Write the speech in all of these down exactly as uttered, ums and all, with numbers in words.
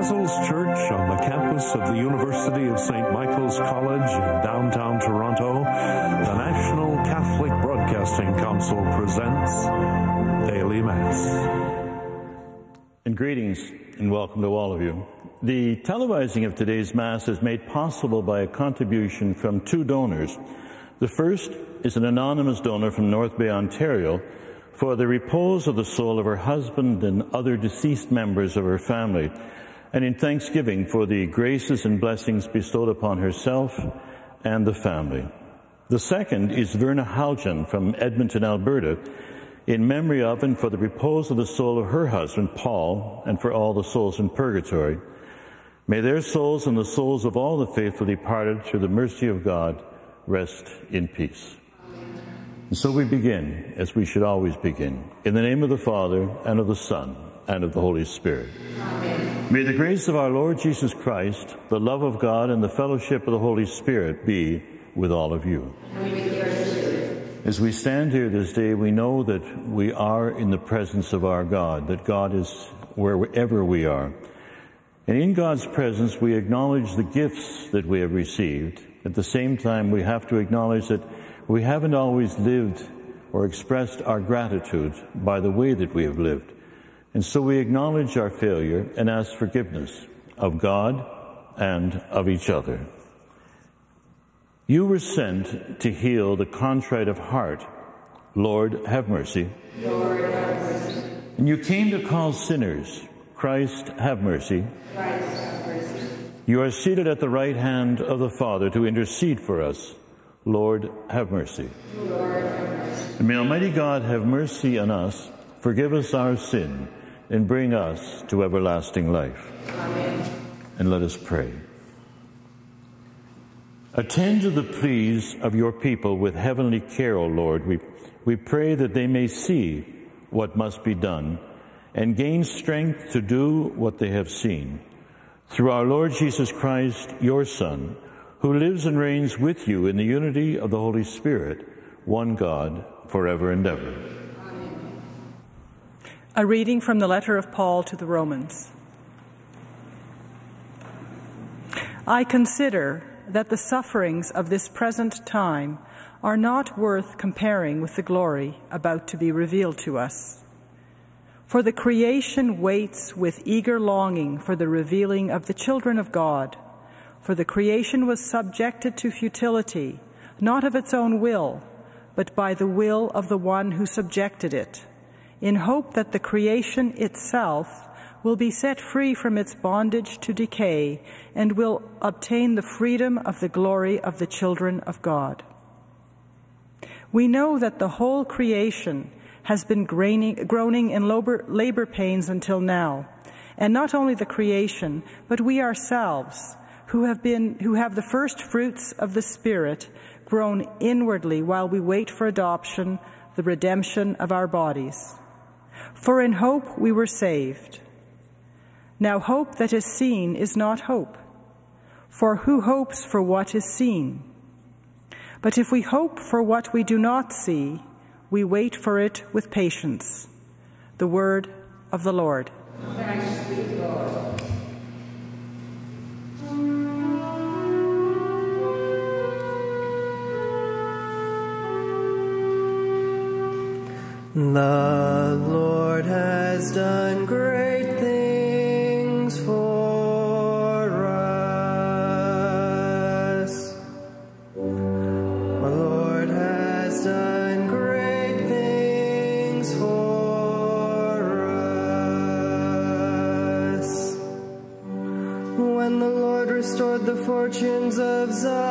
Basil's Church on the campus of the University of Saint Michael's College in downtown Toronto, the National Catholic Broadcasting Council presents Daily Mass. And greetings and welcome to all of you. The televising of today's Mass is made possible by a contribution from two donors. The first is an anonymous donor from North Bay, Ontario, for the repose of the soul of her husband and other deceased members of her family, and in thanksgiving for the graces and blessings bestowed upon herself and the family. The second is Verna Haljan from Edmonton, Alberta, in memory of and for the repose of the soul of her husband, Paul, and for all the souls in purgatory. May their souls and the souls of all the faithful departed through the mercy of God rest in peace. And so we begin, as we should always begin, in the name of the Father, and of the Son, and of the Holy Spirit. Amen. May the grace of our Lord Jesus Christ, the love of God, and the fellowship of the Holy Spirit be with all of you. And with your spirit. As we stand here this day, we know that we are in the presence of our God, that God is wherever we are. And in God's presence, we acknowledge the gifts that we have received. At the same time, we have to acknowledge that we haven't always lived or expressed our gratitude by the way that we have lived. And so we acknowledge our failure and ask forgiveness of God and of each other. You were sent to heal the contrite of heart. Lord, have mercy. Lord, have mercy. And you came to call sinners. Christ, have mercy. Christ, have mercy. You are seated at the right hand of the Father to intercede for us. Lord, have mercy. Lord, have mercy. And may Almighty God have mercy on us, forgive us our sin, and bring us to everlasting life. Amen. And let us pray. Attend to the pleas of your people with heavenly care, O Lord. We, we pray that they may see what must be done and gain strength to do what they have seen. Through our Lord Jesus Christ, your Son, who lives and reigns with you in the unity of the Holy Spirit, one God, forever and ever. Amen. A reading from the letter of Paul to the Romans. I consider that the sufferings of this present time are not worth comparing with the glory about to be revealed to us. For the creation waits with eager longing for the revealing of the children of God. For the creation was subjected to futility, not of its own will, but by the will of the one who subjected it, in hope that the creation itself will be set free from its bondage to decay and will obtain the freedom of the glory of the children of God. We know that the whole creation has been groaning in labor pains until now, and not only the creation, but we ourselves, who have been, who have the first fruits of the Spirit, grown inwardly while we wait for adoption, the redemption of our bodies. For in hope we were saved. Now hope that is seen is not hope, for who hopes for what is seen? But if we hope for what we do not see, we wait for it with patience. The word of the Lord. Thanks be to God. The Lord has done great things for us. The Lord has done great things for us. When the Lord restored the fortunes of Zion,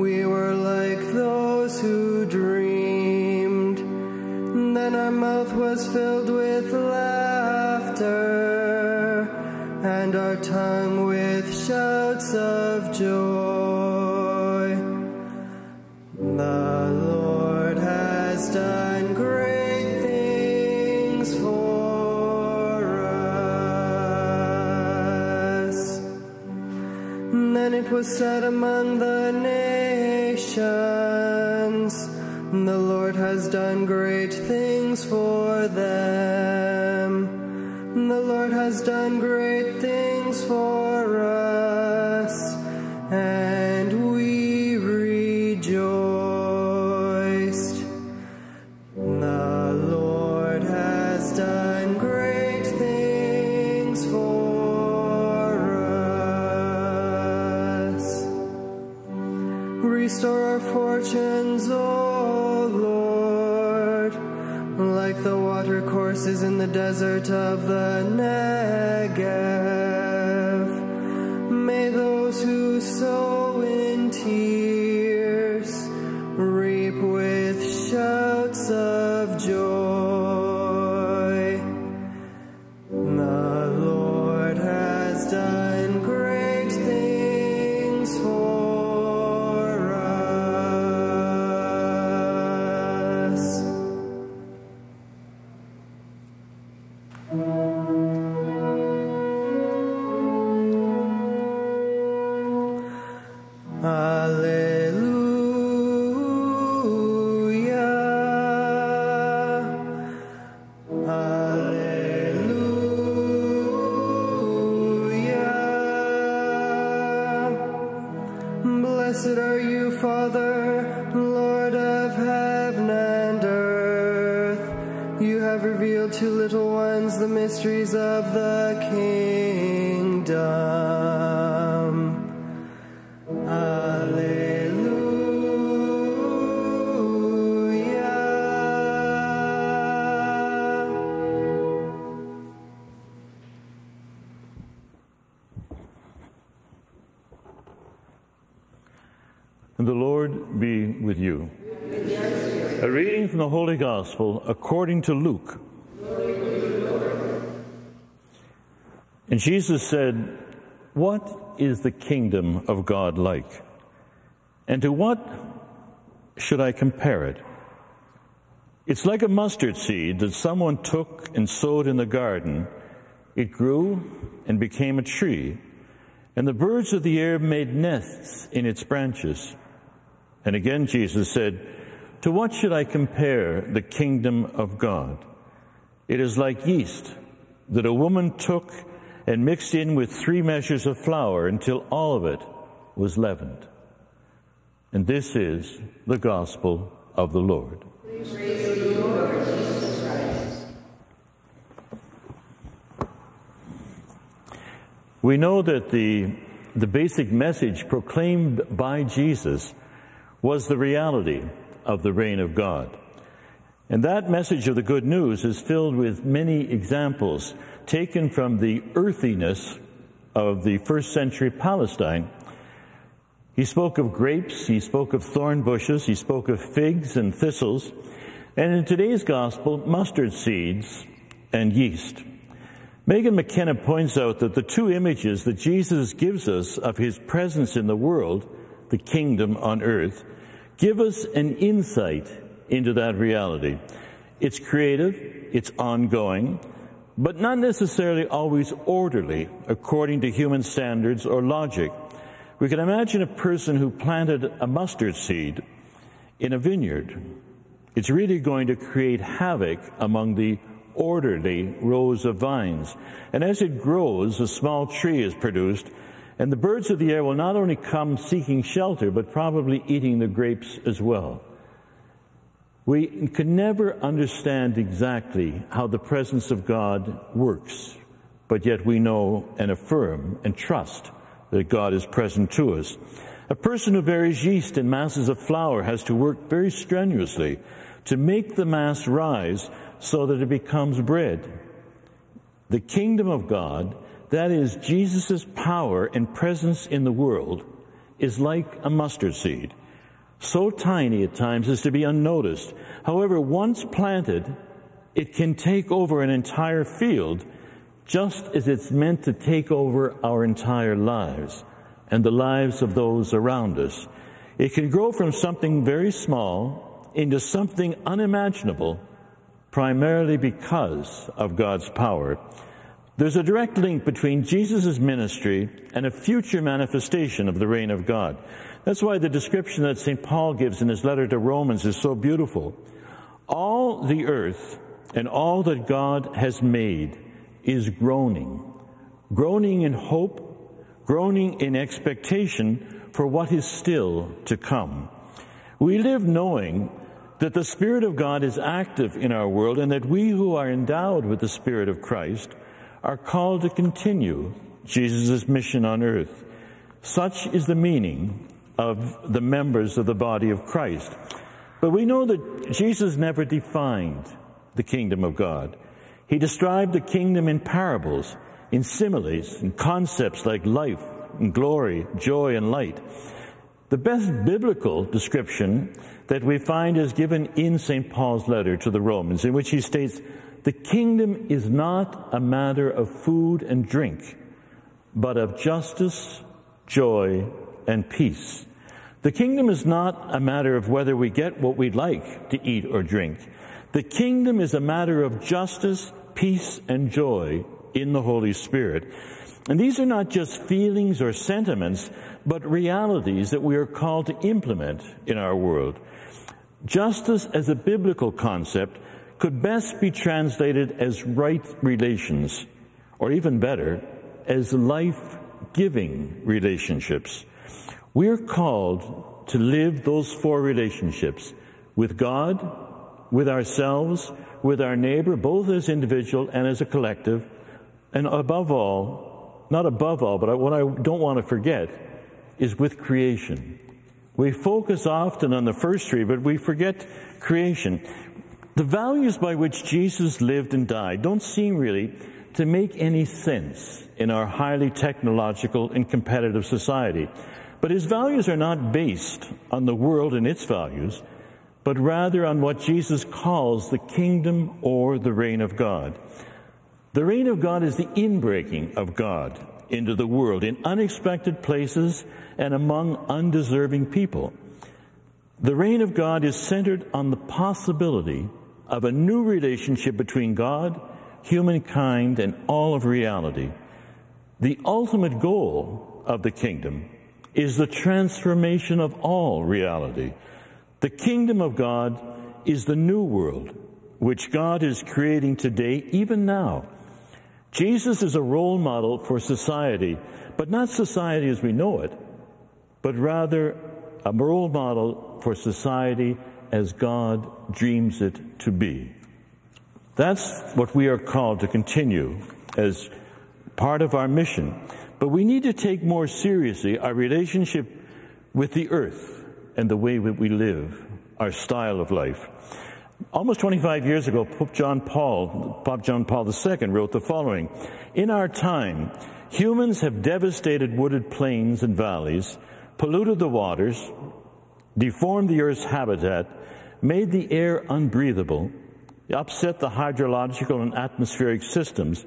we were like those who dreamed. Our mouth was filled with laughter, and our tongue with shouts of joy. The Lord has done great things for us. Then it was said among the nations, the Lord has done great things for them. The Lord Lord has done great things for us, and we rejoiced. The Lord has done great things for us. Restore our fortunes, O Lord, like the water courses in the desert of the Negev. May those who sow in tears reap with shouts of joy. The Lord has done great things for us. Blessed are you, Father, Lord of heaven and earth. You have revealed to little ones the mysteries of the kingdom. Alleluia. And the Lord be with you. With A reading from the Holy Gospel according to Luke. Glory to you, Lord. And Jesus said, "What is the kingdom of God like? And to what should I compare it? It's like a mustard seed that someone took and sowed in the garden. It grew and became a tree, and the birds of the air made nests in its branches." And again Jesus said, "To what should I compare the kingdom of God? It is like yeast that a woman took and mixed in with three measures of flour until all of it was leavened." And this is the gospel of the Lord. Praise to you, Lord Jesus Christ. We know that the, the basic message proclaimed by Jesus was the reality of the reign of God. And that message of the good news is filled with many examples taken from the earthiness of the first century Palestine. He spoke of grapes, he spoke of thorn bushes, he spoke of figs and thistles, and in today's gospel, mustard seeds and yeast. Megan McKenna points out that the two images that Jesus gives us of his presence in the world, the kingdom on earth, give us an insight into that reality. It's creative, it's ongoing, but not necessarily always orderly according to human standards or logic. We can imagine a person who planted a mustard seed in a vineyard. It's really going to create havoc among the orderly rows of vines. And as it grows, a small tree is produced, and the birds of the air will not only come seeking shelter, but probably eating the grapes as well. We can never understand exactly how the presence of God works, but yet we know and affirm and trust that God is present to us. A person who buries yeast in masses of flour has to work very strenuously to make the mass rise so that it becomes bread. The kingdom of God, that is Jesus' power and presence in the world, is like a mustard seed, so tiny at times as to be unnoticed. However, once planted, it can take over an entire field, just as it's meant to take over our entire lives and the lives of those around us. It can grow from something very small into something unimaginable, primarily because of God's power. There's a direct link between Jesus' ministry and a future manifestation of the reign of God. That's why the description that Saint Paul gives in his letter to Romans is so beautiful. All the earth and all that God has made is groaning, groaning in hope, groaning in expectation for what is still to come. We live knowing that the Spirit of God is active in our world and that we who are endowed with the Spirit of Christ are called to continue Jesus' mission on earth. Such is the meaning of the members of the body of Christ. But we know that Jesus never defined the kingdom of God. He described the kingdom in parables, in similes, in concepts like life and glory, joy and light. The best biblical description that we find is given in Saint Paul's letter to the Romans, in which he states, "The kingdom is not a matter of food and drink, but of justice, joy, and peace." The kingdom is not a matter of whether we get what we'd like to eat or drink. The kingdom is a matter of justice, peace, and joy in the Holy Spirit. And these are not just feelings or sentiments, but realities that we are called to implement in our world. Justice as a biblical concept could best be translated as right relations, or even better, as life-giving relationships. We are called to live those four relationships with God, with ourselves, with our neighbor, both as individual and as a collective, and above all, not above all, but what I don't want to forget is with creation. We focus often on the first three, but we forget creation. The values by which Jesus lived and died don't seem really to make any sense in our highly technological and competitive society. But his values are not based on the world and its values, but rather on what Jesus calls the kingdom or the reign of God. The reign of God is the inbreaking of God into the world in unexpected places and among undeserving people. The reign of God is centered on the possibility of a new relationship between God, humankind, and all of reality. The ultimate goal of the kingdom is the transformation of all reality. The kingdom of God is the new world which God is creating today, even now. Jesus is a role model for society, but not society as we know it, but rather a role model for society as God dreams it to be. That's what we are called to continue as part of our mission. But we need to take more seriously our relationship with the earth and the way that we live, our style of life. Almost twenty-five years ago, Pope John Paul, Pope John Paul the Second wrote the following: "In our time, humans have devastated wooded plains and valleys, polluted the waters, deformed the earth's habitat, made the air unbreathable, upset the hydrological and atmospheric systems,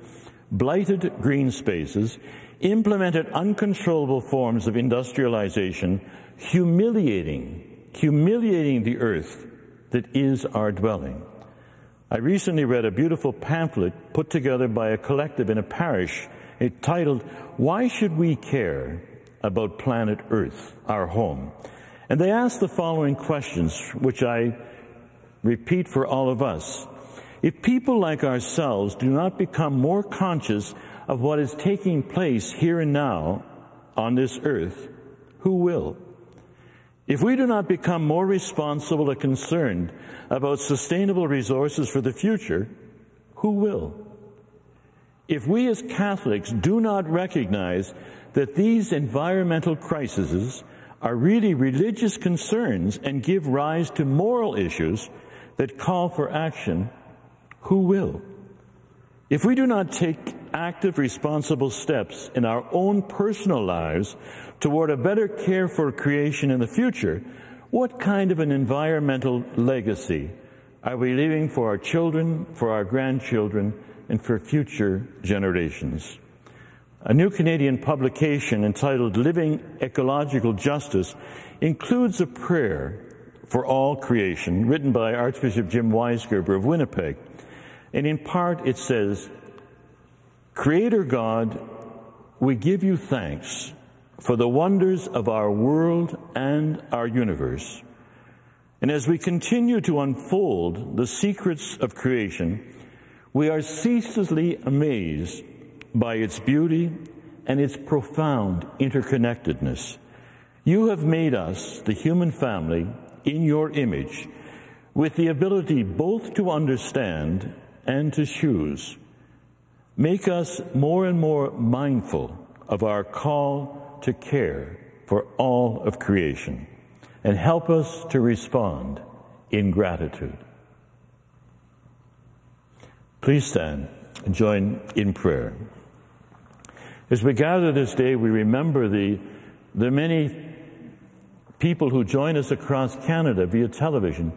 blighted green spaces, implemented uncontrollable forms of industrialization, humiliating, humiliating the earth that is our dwelling." I recently read a beautiful pamphlet put together by a collective in a parish entitled, "Why Should We Care About Planet Earth, Our Home?" And they asked the following questions, which I repeat for all of us. If people like ourselves do not become more conscious of what is taking place here and now on this earth, who will? If we do not become more responsible and concerned about sustainable resources for the future, who will? If we as Catholics do not recognize that these environmental crises are really religious concerns and give rise to moral issues that call for action, who will? If we do not take active, responsible steps in our own personal lives toward a better care for creation in the future, what kind of an environmental legacy are we leaving for our children, for our grandchildren, and for future generations? A new Canadian publication entitled Living Ecological Justice includes a prayer for all creation written by Archbishop Jim Weisgerber of Winnipeg. And in part it says, "Creator God, we give you thanks for the wonders of our world and our universe. And as we continue to unfold the secrets of creation, We are ceaselessly amazed by its beauty and its profound interconnectedness. You have made us, the human family, in your image, with the ability both to understand and to choose. Make us more and more mindful of our call to care for all of creation, and help us to respond in gratitude. Please stand and join in prayer. As we gather this day, we remember the, the many people who join us across Canada via television.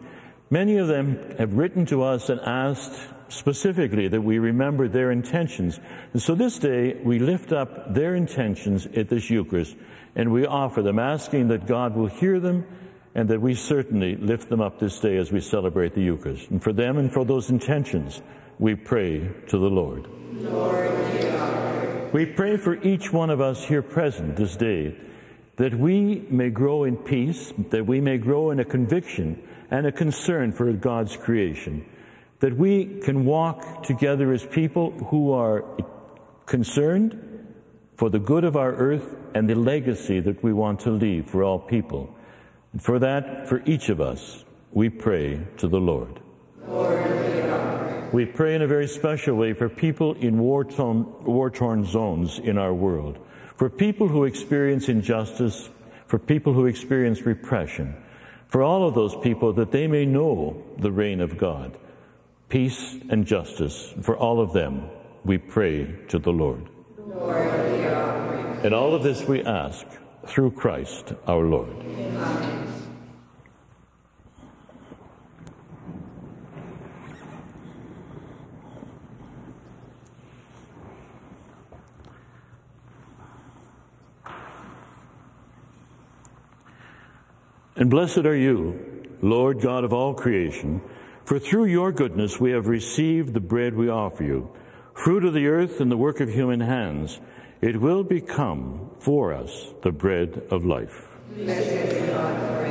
Many of them have written to us and asked specifically that we remember their intentions. And so this day, we lift up their intentions at this Eucharist, and we offer them, asking that God will hear them and that we certainly lift them up this day as we celebrate the Eucharist. And for them and for those intentions, we pray to the Lord. Lord, hear our prayer. We pray for each one of us here present this day, that we may grow in peace, that we may grow in a conviction and a concern for God's creation, that we can walk together as people who are concerned for the good of our earth and the legacy that we want to leave for all people. And for that, for each of us, we pray to the Lord. Lord, hear our prayer. We pray in a very special way for people in war-torn, war-torn zones in our world, for people who experience injustice, for people who experience repression, for all of those people, that they may know the reign of God, peace and justice. For all of them, we pray to the Lord. Lord, hear our prayer. And all of this we ask through Christ our Lord. Amen. And blessed are you, Lord God of all creation, for through your goodness we have received the bread we offer you, fruit of the earth and the work of human hands. It will become for us the bread of life. Blessed be God forever.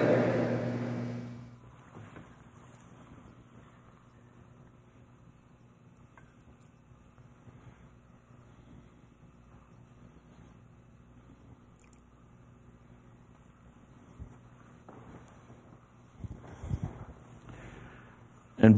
And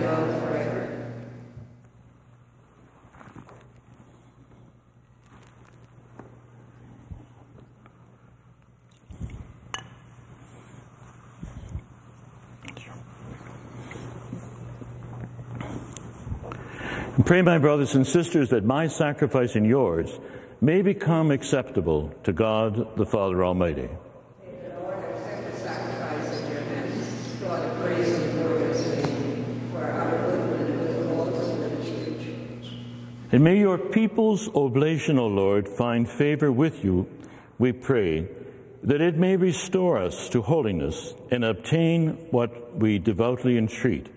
be God forever. Pray, my brothers and sisters, that my sacrifice and yours may become acceptable to God the Father Almighty. May the Lord accept the sacrifice at your hands, for the praise and glory of his name, for our good and the good of all the church. And may your people's oblation, O Lord, find favor with you, we pray, that it may restore us to holiness and obtain what we devoutly entreat.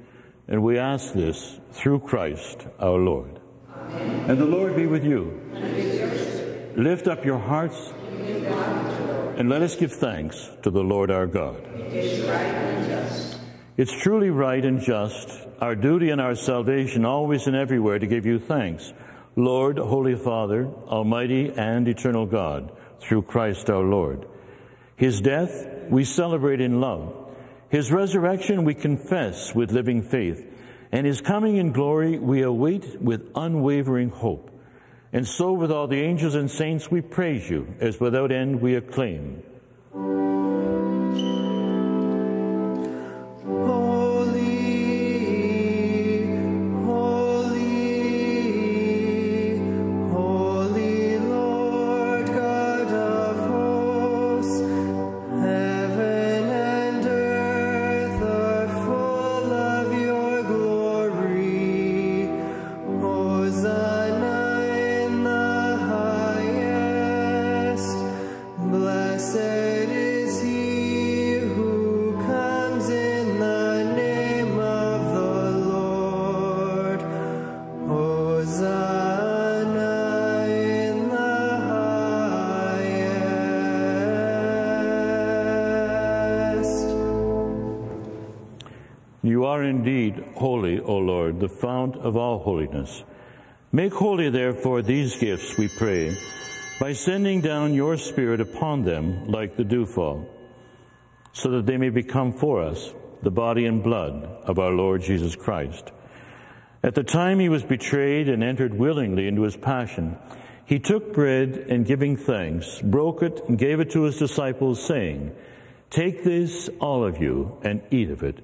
And we ask this through Christ our Lord. Amen. And the Lord be with you. And with your spirit. Lift up your hearts, and, and let us give thanks to the Lord our God. It is right and just. It's truly right and just, our duty and our salvation, always and everywhere, to give you thanks, Lord, Holy Father, Almighty and Eternal God, through Christ our Lord. His death we celebrate in love. His resurrection we confess with living faith, and his coming in glory we await with unwavering hope. And so with all the angels and saints we praise you, as without end we acclaim. Blessed is You are indeed holy, O Lord, the fount of all holiness. Make holy, therefore, these gifts, we pray, by sending down your Spirit upon them like the dewfall, so that they may become for us the body and blood of our Lord Jesus Christ. At the time he was betrayed and entered willingly into his passion, he took bread and, giving thanks, broke it and gave it to his disciples, saying, Take this, all of you, and eat of it,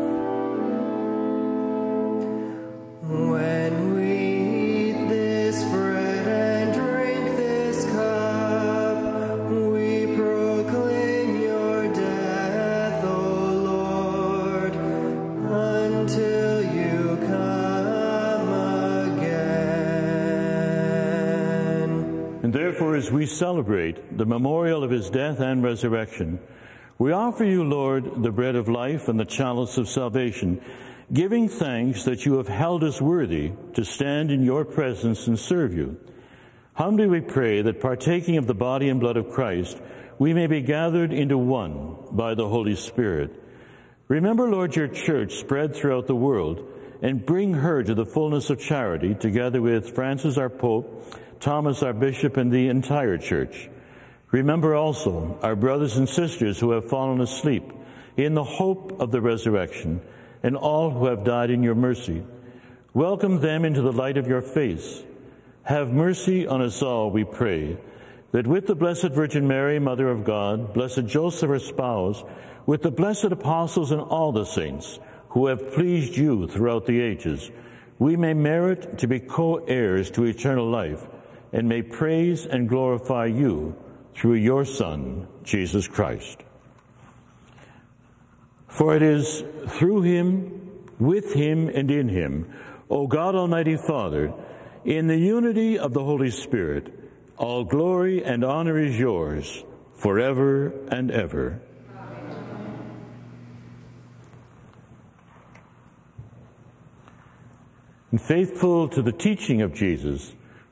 When we eat this bread and drink this cup, we proclaim your death, O Lord, until you come again. And therefore, as we celebrate the memorial of his death and resurrection, we offer you, Lord, the bread of life and the chalice of salvation, giving thanks that you have held us worthy to stand in your presence and serve you. Humbly we pray that, partaking of the body and blood of Christ, we may be gathered into one by the Holy Spirit. Remember, Lord, your church spread throughout the world, and bring her to the fullness of charity, together with Francis, our Pope, Thomas, our Bishop, and the entire church. Remember also our brothers and sisters who have fallen asleep in the hope of the resurrection, and all who have died in your mercy. Welcome them into the light of your face. Have mercy on us all, we pray, that with the Blessed Virgin Mary, Mother of God, Blessed Joseph, her spouse, with the blessed apostles and all the saints who have pleased you throughout the ages, we may merit to be co-heirs to eternal life, and may praise and glorify you through your Son, Jesus Christ. For it is through him, with him, and in him, O God Almighty Father, in the unity of the Holy Spirit, all glory and honor is yours, forever and ever. Amen. And faithful to the teaching of Jesus,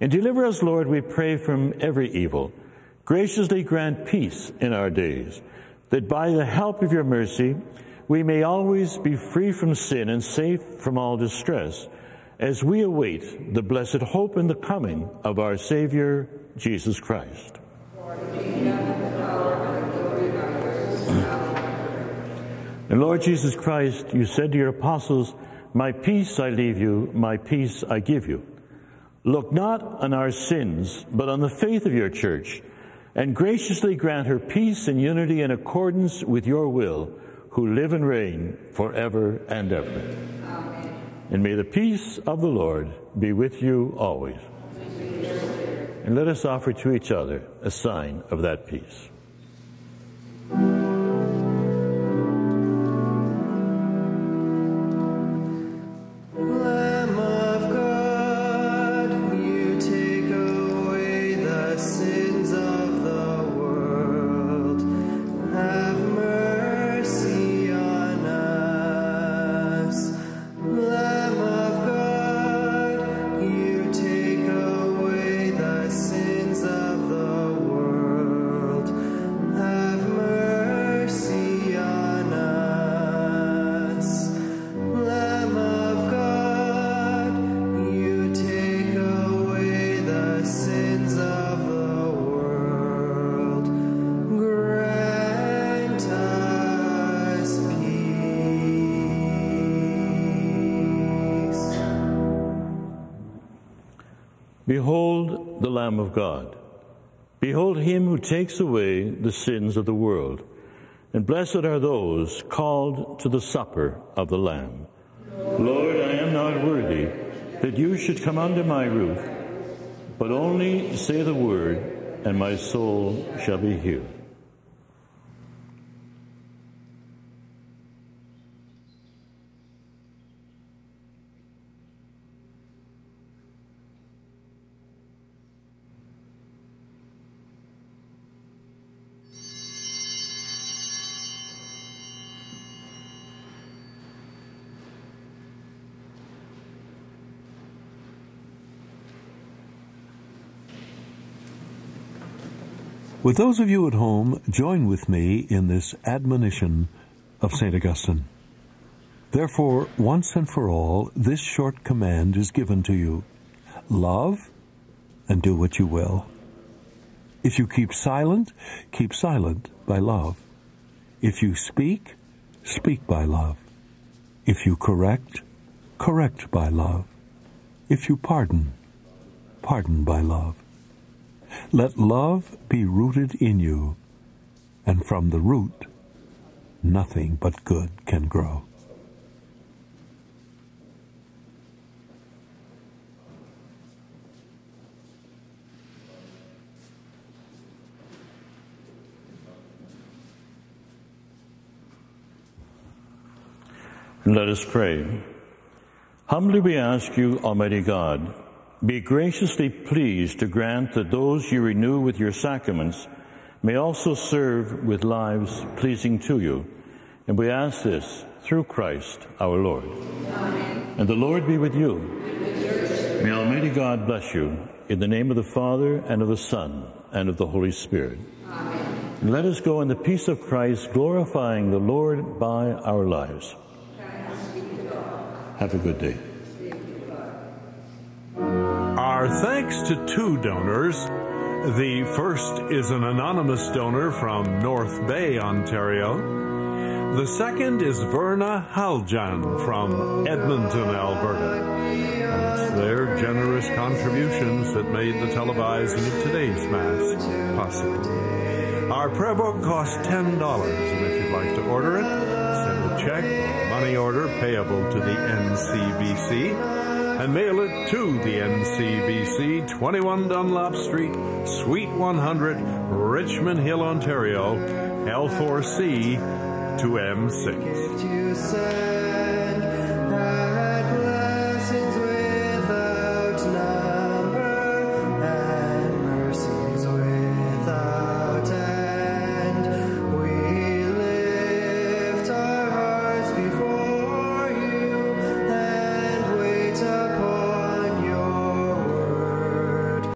And deliver us, Lord, we pray, from every evil. Graciously grant peace in our days, that by the help of your mercy, we may always be free from sin and safe from all distress, as we await the blessed hope and the coming of our Savior, Jesus Christ. And Lord Jesus Christ, you said to your apostles, My peace I leave you, my peace I give you. Look not on our sins, but on the faith of your church, and graciously grant her peace and unity in accordance with your will, who live and reign forever and ever. Amen. And may the peace of the Lord be with you always. And let us offer to each other a sign of that peace. Of the world. Behold the Lamb of God. Behold him who takes away the sins of the world. And blessed are those called to the supper of the Lamb. Lord, I am not worthy that you should come under my roof, but only say the word, and my soul shall be healed. With those of you at home, join with me in this admonition of Saint Augustine. Therefore, once and for all, this short command is given to you. Love and do what you will. If you keep silent, keep silent by love. If you speak, speak by love. If you correct, correct by love. If you pardon, pardon by love. Let love be rooted in you, and from the root, nothing but good can grow. Let us pray. Humbly we ask you, Almighty God, be graciously pleased to grant that those you renew with your sacraments may also serve with lives pleasing to you. And we ask this through Christ our Lord. Amen. And the Lord be with you. And with your may Almighty God bless you, in the name of the Father, and of the Son, and of the Holy Spirit. Amen. And let us go in the peace of Christ, glorifying the Lord by our lives. Have a good day. Our thanks to two donors. The first is an anonymous donor from North Bay, Ontario. The second is Verna Haljan from Edmonton, Alberta. And it's their generous contributions that made the televising of today's Mass possible. Our prayer book costs ten dollars, and if you'd like to order it, send a check or money order payable to the N C B C. And mail it to the N C B C, twenty-one Dunlop Street, Suite one hundred, Richmond Hill, Ontario, L four C two M six.